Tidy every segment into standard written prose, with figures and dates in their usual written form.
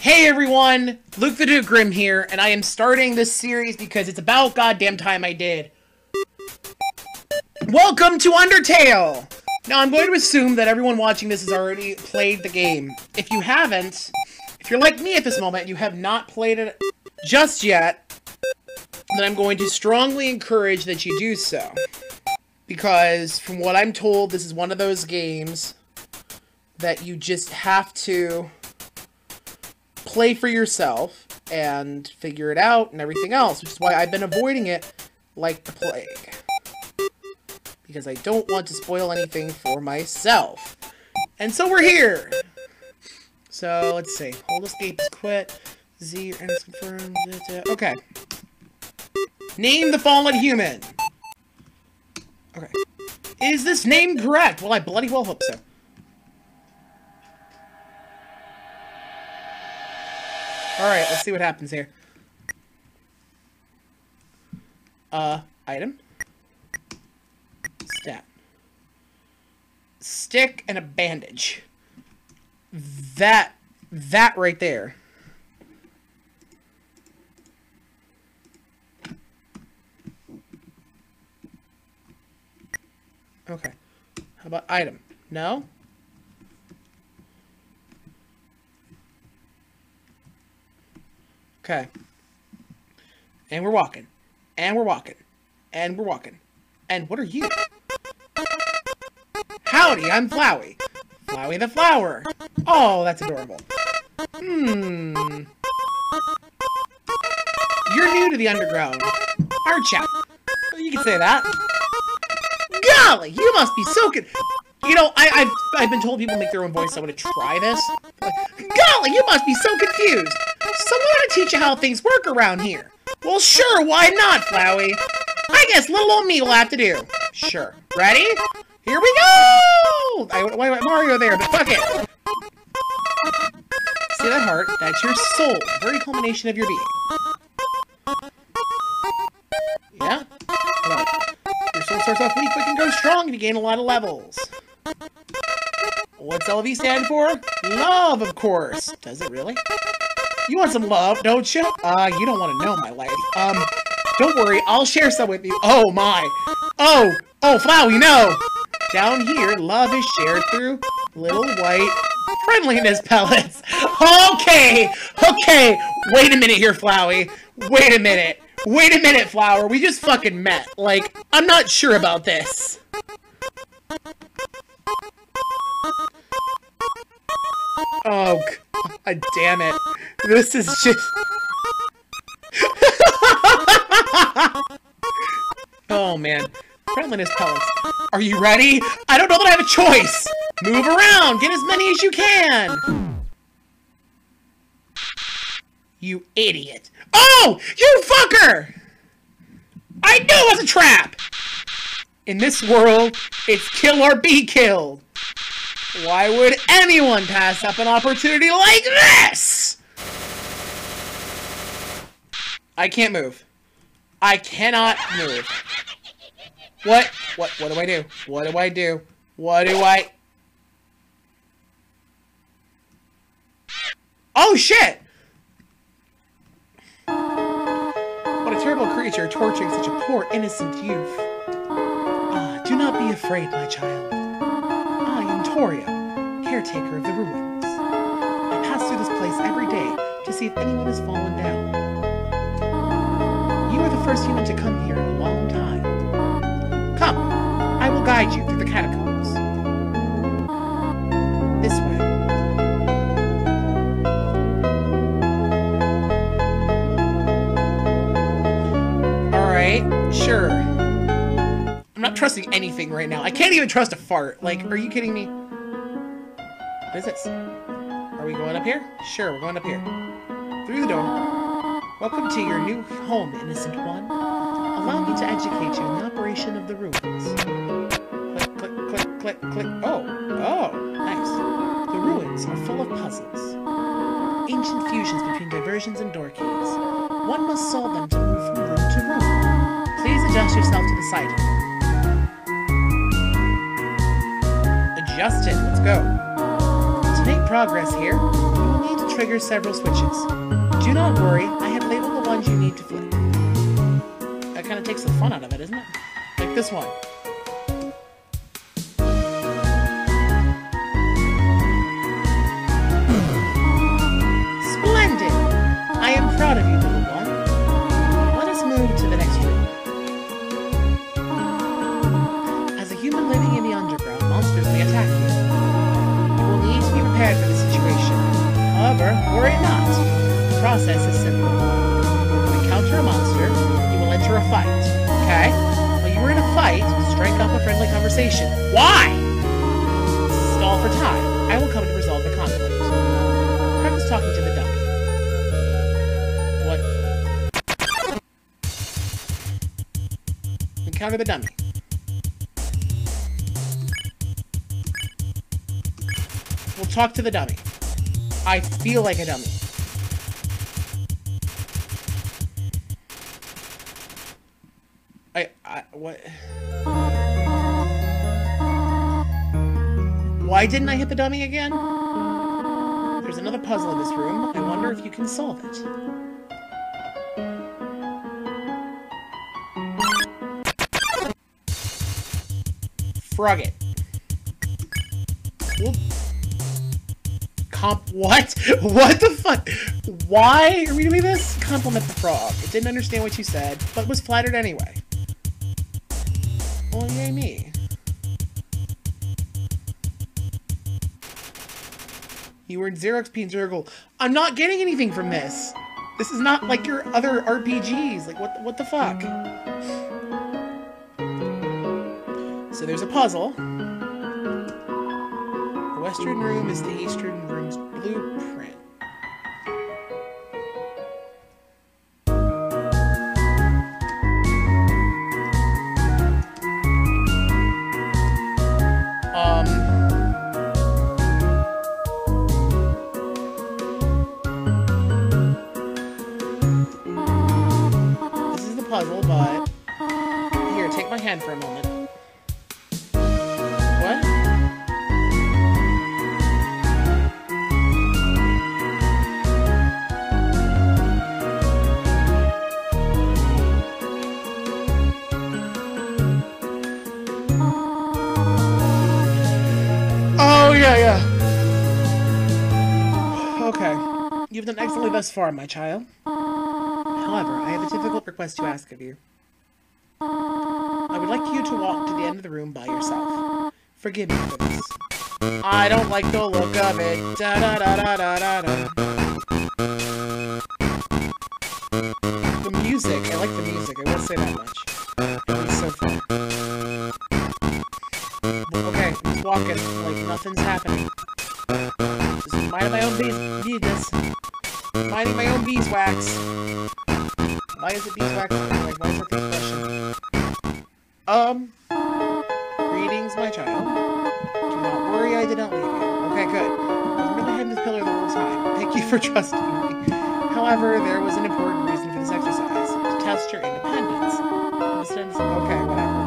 Hey everyone, Luke The Duke Grim here, and I am starting this series because it's about goddamn time I did. Welcome to Undertale! Now I'm going to assume that everyone watching this has already played the game. If you haven't, if you're like me at this moment, you have not played it just yet, then I'm going to strongly encourage that you do so. Because, from what I'm told, this is one of those games that you just have to play for yourself and figure it out and everything else, which is why I've been avoiding it like the plague. Because I don't want to spoil anything for myself. And so we're here! So, let's see. Hold escape is quit. Z and it's confirmed. Okay. Name the fallen human! Okay. Is this name correct? Well, I bloody well hope so. Alright, let's see what happens here. Item. Stat. Stick and a bandage. That right there. Okay. How about item? No? Okay. And we're walking. And we're walking. And we're walking. And what are you? Howdy, I'm Flowey. Flowey the flower. Oh, that's adorable. You're new to the underground, aren't ya? You can say that. Golly, you must be so good. You know, I've been told people make their own voice, so I'm gonna try this. Like, golly, you must be so confused. Someone ought to teach you how things work around here. Well, sure, why not, Flowey? I guess little old me will have to do. Sure. Ready? Here we go! Why Mario there, but fuck it. See that heart? That's your soul. The very culmination of your being. Yeah? Come on. Your soul starts off weak, but can grow strong if you gain a lot of levels. What's LV stand for? Love, of course. Does it really? You want some love, don't you? You don't want to know my life. Don't worry, I'll share some with you. Oh, my. Oh, Flowey, no. Down here, love is shared through little white friendliness pellets. Okay. Wait a minute here, Flowey. Wait a minute, Flower. We just fucking met. Like, I'm not sure about this. Oh, God damn it. This is just... Oh, man. Friendliness pellets. Are you ready? I don't know that I have a choice! Move around! Get as many as you can! You idiot. Oh! You fucker! I knew it was a trap! In this world, it's kill or be killed. Why would anyone pass up an opportunity like this? I can't move. I cannot move. What do I do? What do I... Oh, shit! What a terrible creature torturing such a poor, innocent youth. Ah, do not be afraid, my child. I am Toriel, caretaker of the ruins. I pass through this place every day to see if anyone has fallen down. You are the first human to come here in a long time. Come, I will guide you through the catacombs. This way. Alright, sure. I'm not trusting anything right now. I can't even trust a fart. Like, are you kidding me? What is this? Are we going up here? Sure, we're going up here. Through the door. Welcome to your new home, innocent one. Allow me to educate you in the operation of the ruins. Click, click, click, click, click. Oh, nice. The ruins are full of puzzles. Ancient fusions between diversions and door keys. One must solve them to move from room to room. Please adjust yourself to the sighting. Adjust it. Let's go. To make progress here, you will need to triggers several switches. Do not worry, I have labeled the ones you need to flip. That kind of takes the fun out of it, isn't it? Like this one. Splendid! I am proud of you, little one. Let us move to the next room. As a human living in the underground, monsters may attack you. You will need to be prepared for this situation. However, worry not. The process is simple. When you encounter a monster, you will enter a fight, okay? While you are in a fight, strike up a friendly conversation. Why? Stall for time. I will come to resolve the conflict. Krim is talking to the duck. What? Encounter the dummy. We'll talk to the dummy. I feel like a dummy. What? Why didn't I hit the dummy again? There's another puzzle in this room. I wonder if you can solve it. Frog it. Whoop. What? What the fuck? Why are we doing this? Compliment the frog. It didn't understand what you said, but was flattered anyway. Well, yay me. You earned 0 XP and 0 gold. I'm not getting anything from this. This is not like your other RPGs. Like, what the fuck? So there's a puzzle. The western room is the eastern room's blueprint. For a moment. What? Oh, yeah, yeah. Okay. You've done excellently thus far, my child. However, I have a difficult request to ask of you. I would like you to walk to the end of the room by yourself. Forgive me for this. I don't like the look of it. Da da da da da da. The music. I like the music. I won't say that much. It's so fun. Okay, just walking like nothing's happening. Just minding my own bees. Minding my own beeswax. Why is it beeswax? Like, why is that the expression? Greetings, my child. Do not worry, I did not leave you. Okay, good. I was really hiding this pillar the whole time. Thank you for trusting me. However, there was an important reason for this exercise. To test your independence. Okay, whatever.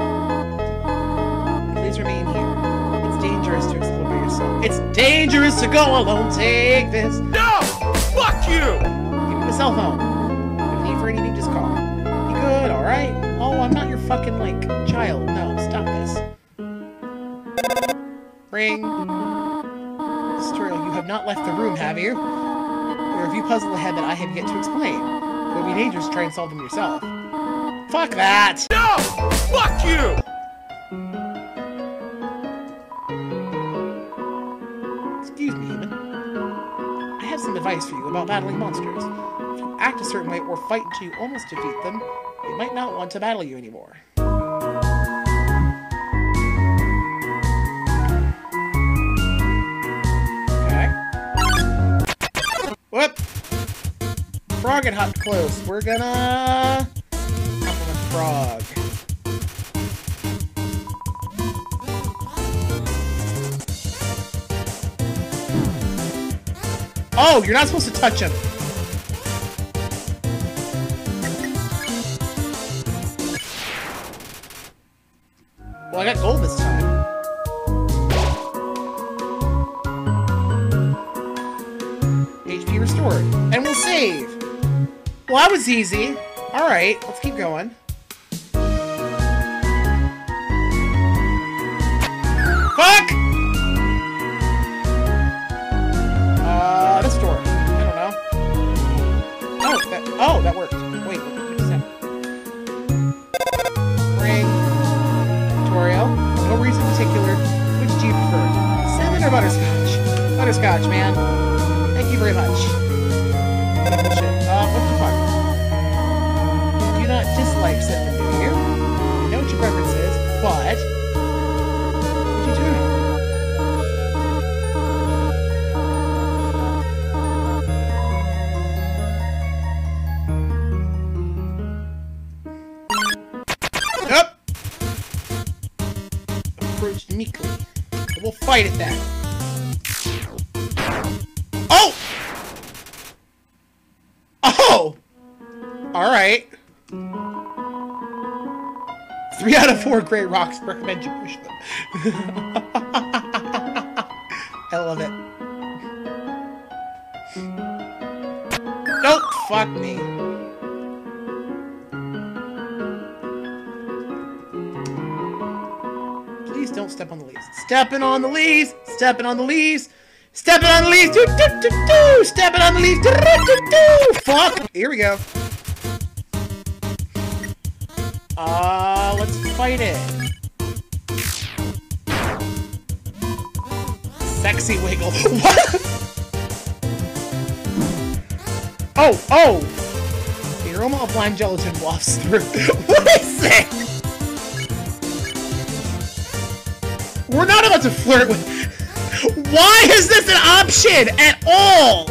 Please remain here. It's dangerous to explore by yourself. It's dangerous to go alone! Take this! No! Fuck you! Give me the cell phone. If you need for anything, just call. Be good, alright? Oh, I'm not your fucking, like, child. No, stop this. Ring. Toriel, you have not left the room, have you? There are a few puzzles ahead that I have yet to explain. It would be dangerous to try and solve them yourself. Fuck that! No! Fuck you! Excuse me, human. I have some advice for you about battling monsters. If you act a certain way or fight until you almost defeat them, they might not want to battle you anymore. Okay. Whoop! Frog and hop close. We're gonna... Frog. Oh, you're not supposed to touch him. Well, I got gold this time. HP HP restored. And we'll save. Well, that was easy. All right, let's keep going. Fuck! This door. I don't know. Oh, that worked. Wait, what is that? Ring. Toriel. No reason in particular. Which do you prefer? Salmon or butterscotch? Butterscotch, man. Thank you very much. Shit. What the fuck? You do not dislike salmon, do you? I know what your preference is, but... Fight at that. Oh! Oh! Alright. 3 out of 4 great rocks recommend you push them. I love it. Nope, fuck me. Please don't step on the leaves. Stepping on the leaves, stepping on the leaves, stepping on the leaves, do do do do, stepping on the leaves, do do do. Fuck! Here we go. Let's fight it. Sexy wiggle. What? Oh, oh! The aroma of lime gelatin wafts through. What is that? We're not about to flirt with... Why is this an option at all?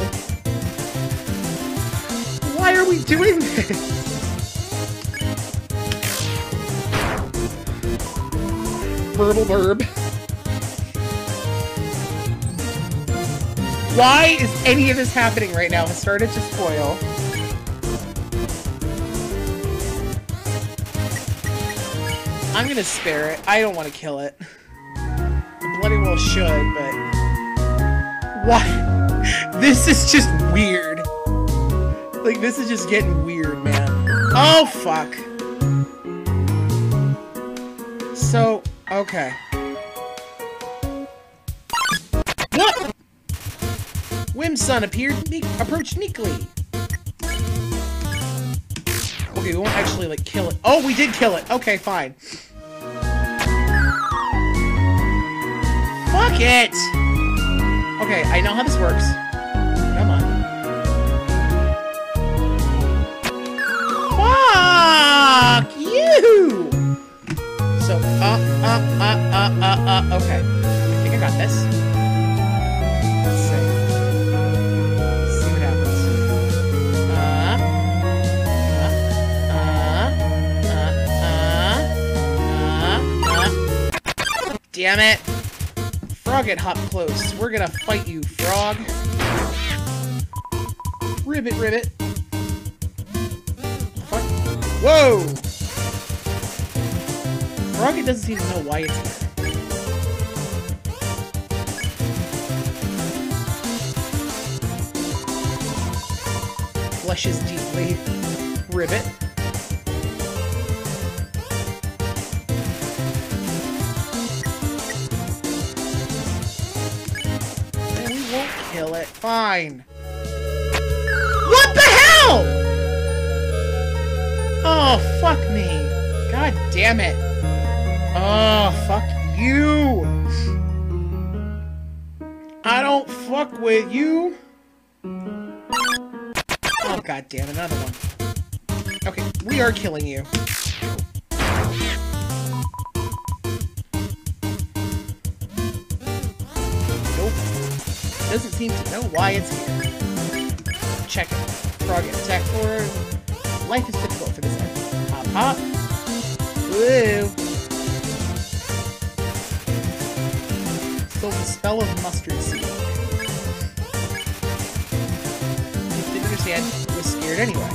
Why are we doing this? Verbal verb. Why is any of this happening right now? It started to spoil. I'm gonna spare it. I don't want to kill it. Bloody well should, but why? This is just weird. Like, this is just getting weird, man. Oh fuck. So okay. What? Whimsun approached meekly. Okay, we won't actually like kill it. Oh, we did kill it. Okay, fine. Fuck it! Okay, I know how this works. Come on. Fuck you! So, okay. I think I got this. Let's see. See what happens. Damn it! Frog and hop close. We're gonna fight you, frog. Ribbit, ribbit. Fuck. Whoa! Froggy doesn't even know why it's here. Flushes deeply. Ribbit. Kill it. Fine. What the hell? Oh, fuck me. God damn it. Oh, fuck you. I don't fuck with you. Oh, god damn, another one. Okay, we are killing you. Doesn't seem to know why it's here. Check it. Frog attack forward. Life is difficult for this enemy. Hop, hop. Woo! Still the spell of mustard seed. Didn't understand. Was scared anyway.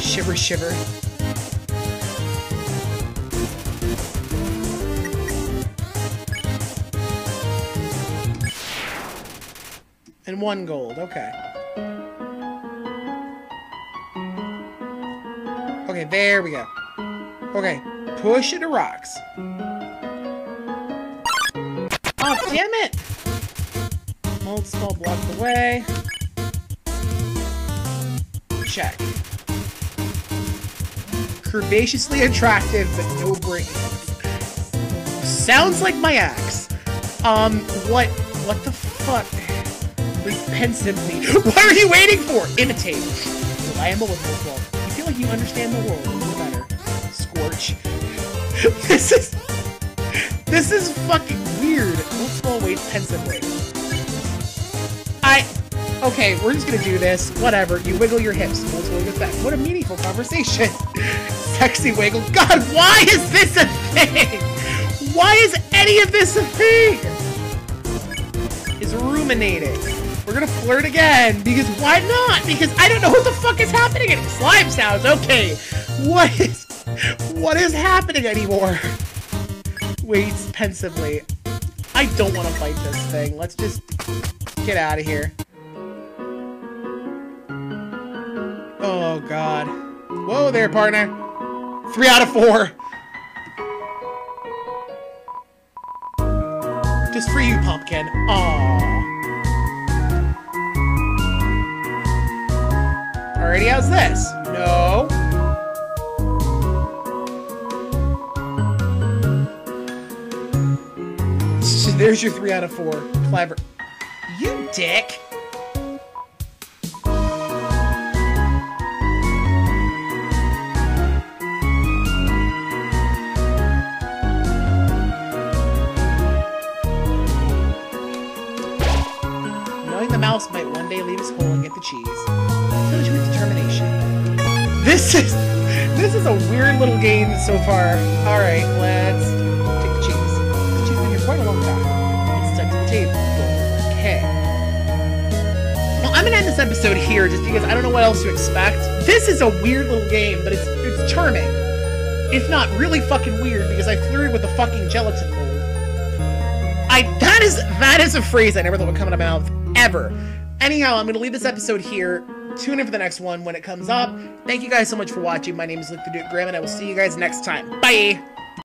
Shiver, shiver. And 1 gold, okay. Okay, there we go. Okay, push the rocks. Oh, damn it! Moldsmal blocked the way. Check. Curvaceously attractive, but no brain. Sounds like my axe. What the fuck? Repensively. What are you waiting for? Imitate. So I am a little. You feel like you understand the world a little better. Scorch. This is fucking weird. Let's go away pensively. Okay, we're just gonna do this. Whatever. You wiggle your hips. Let's go with that. What a meaningful conversation. Sexy wiggle. God, why is this a thing? Why is any of this a thing? Is ruminating. We're gonna flirt again. Because why not? Because I don't know what the fuck is happening anymore. Slime sounds. Okay. What is happening anymore? Waits pensively. I don't want to fight this thing. Let's just get out of here. Oh, God. Whoa there, partner. 3 out of 4. Just for you, pumpkin. Aww. Alrighty, how's this? No. There's your 3 out of 4. Clever. You dick! Knowing the mouse might one day leave his hole and get the cheese. Fills you with determination. This is a weird little game so far. Alright, let's take the cheese. This cheese has been here quite a long time. Okay. Well, I'm gonna end this episode here just because I don't know what else to expect. This is a weird little game, but it's charming. If not really fucking weird, because I flirted with a fucking gelatin mold. That is a phrase I never thought would come out of my mouth ever. Anyhow, I'm gonna leave this episode here. Tune in for the next one when it comes up. Thank you guys so much for watching. My name is Luke the Duke Grim, and I will see you guys next time. Bye!